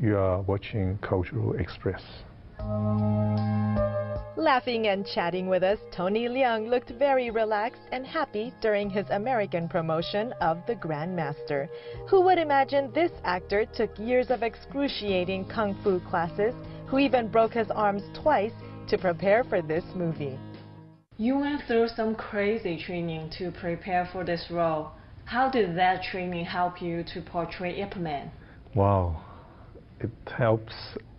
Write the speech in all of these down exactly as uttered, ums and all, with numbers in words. You are watching Cultural Express. Laughing and chatting with us, Tony Leung looked very relaxed and happy during his American promotion of The Grandmaster. Who would imagine this actor took years of excruciating kung fu classes, who even broke his arms twice to prepare for this movie. You went through some crazy training to prepare for this role. How did that training help you to portray Ip Man? Wow. It helps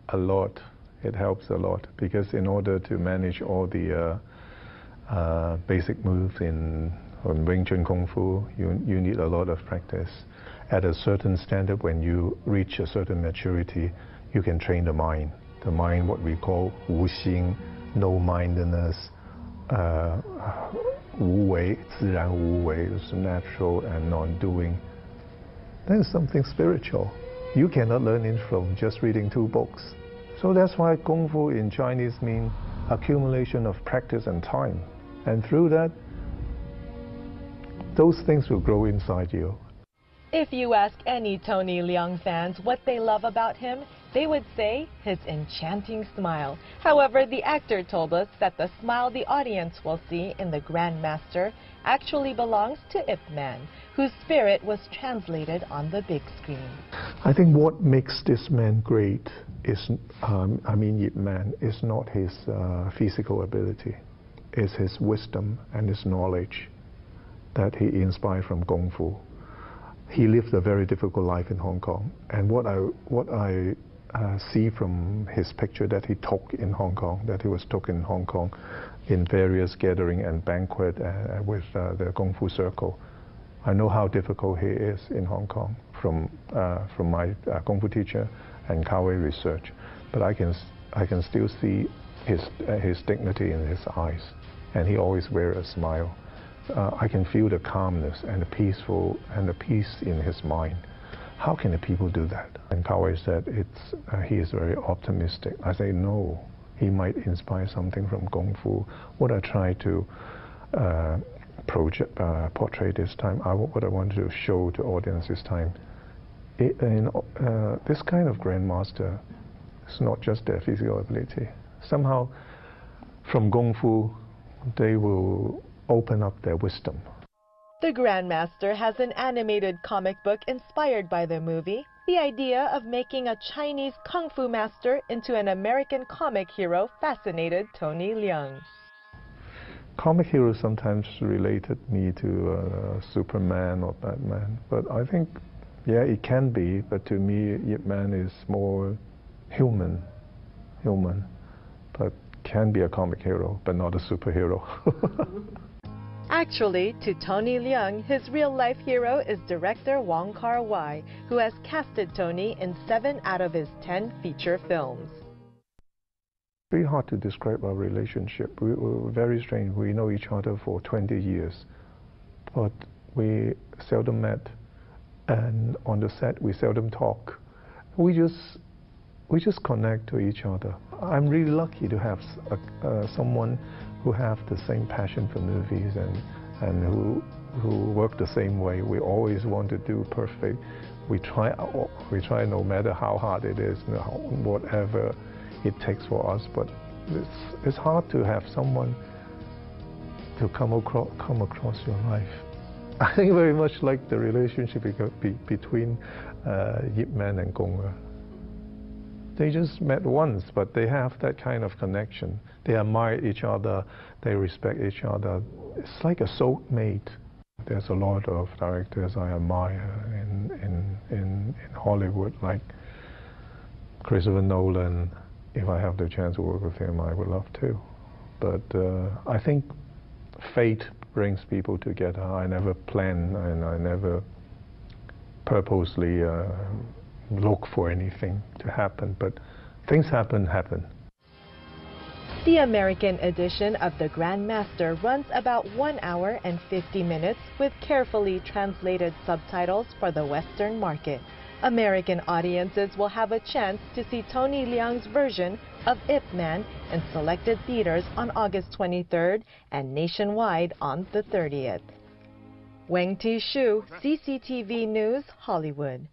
a lot. It helps a lot because in order to manage all the uh, uh, basic moves in on Wing Chun Kung Fu, you, you need a lot of practice. At a certain standard, when you reach a certain maturity, you can train the mind. The mind, what we call Wu xing, no-mindedness, uh, Wu Wei, ziyang Wu Wei, is natural and non-doing. That is something spiritual. You cannot learn it from just reading two books. So that's why Kung Fu in Chinese means accumulation of practice and time. And through that, those things will grow inside you. If you ask any Tony Leung fans what they love about him, they would say his enchanting smile. However, the actor told us that the smile the audience will see in The Grandmaster actually belongs to Ip Man, whose spirit was translated on the big screen. I think what makes this man great is, um, I mean Ip Man, is not his uh, physical ability. It's his wisdom and his knowledge that he inspired from Kung Fu. He lived a very difficult life in Hong Kong, and what I, what I uh, see from his picture that he took in Hong Kong, that he was took in Hong Kong in various gathering and banquet uh, with uh, the Kung Fu Circle. I know how difficult he is in Hong Kong from, uh, from my uh, Kung Fu teacher and Kar-wai research, but I can, I can still see his, uh, his dignity in his eyes, and he always wears a smile. Uh, I can feel the calmness and the peaceful and the peace in his mind. How can the people do that? And Kar-wai said it's, uh, he is very optimistic. I say no, he might inspire something from Kung Fu. What I try to uh, project, uh, portray this time, I, what I want to show to audience this time, it, in, uh, this kind of grandmaster is not just their physical ability. Somehow from Kung Fu they will open up their wisdom. The Grandmaster has an animated comic book inspired by the movie. The idea of making a Chinese Kung Fu master into an American comic hero fascinated Tony Leung. Comic heroes sometimes related me to uh, Superman or Batman, but I think, yeah, it can be, but to me, Ip Man is more human, human, but can be a comic hero, but not a superhero. Actually, to Tony Leung, his real-life hero is director Wong Kar-wai, who has casted Tony in seven out of his ten feature films. It's very hard to describe our relationship. We were very strange. We know each other for twenty years, but we seldom met, and on the set we seldom talk. We just, we just connect to each other. I'm really lucky to have a, uh, someone who have the same passion for movies and, and who, who work the same way. We always want to do perfect. We try, we try no matter how hard it is, whatever it takes for us, but it's, it's hard to have someone to come across, come across your life. I think very much like the relationship between uh, Ip Man and Gong Er. They just met once, but they have that kind of connection. They admire each other, they respect each other. It's like a soulmate. There's a lot of directors I admire in, in, in, in Hollywood, like Christopher Nolan. If I have the chance to work with him, I would love to. But uh, I think fate brings people together. I never plan and I never purposely uh, look for anything to happen, but things happen, happen. The American edition of The Grandmaster runs about one hour and fifty minutes with carefully translated subtitles for the Western market. American audiences will have a chance to see Tony Leung's version of Ip Man in selected theaters on August twenty-third and nationwide on the thirtieth. Wang Ti-shiu, C C T V News, Hollywood.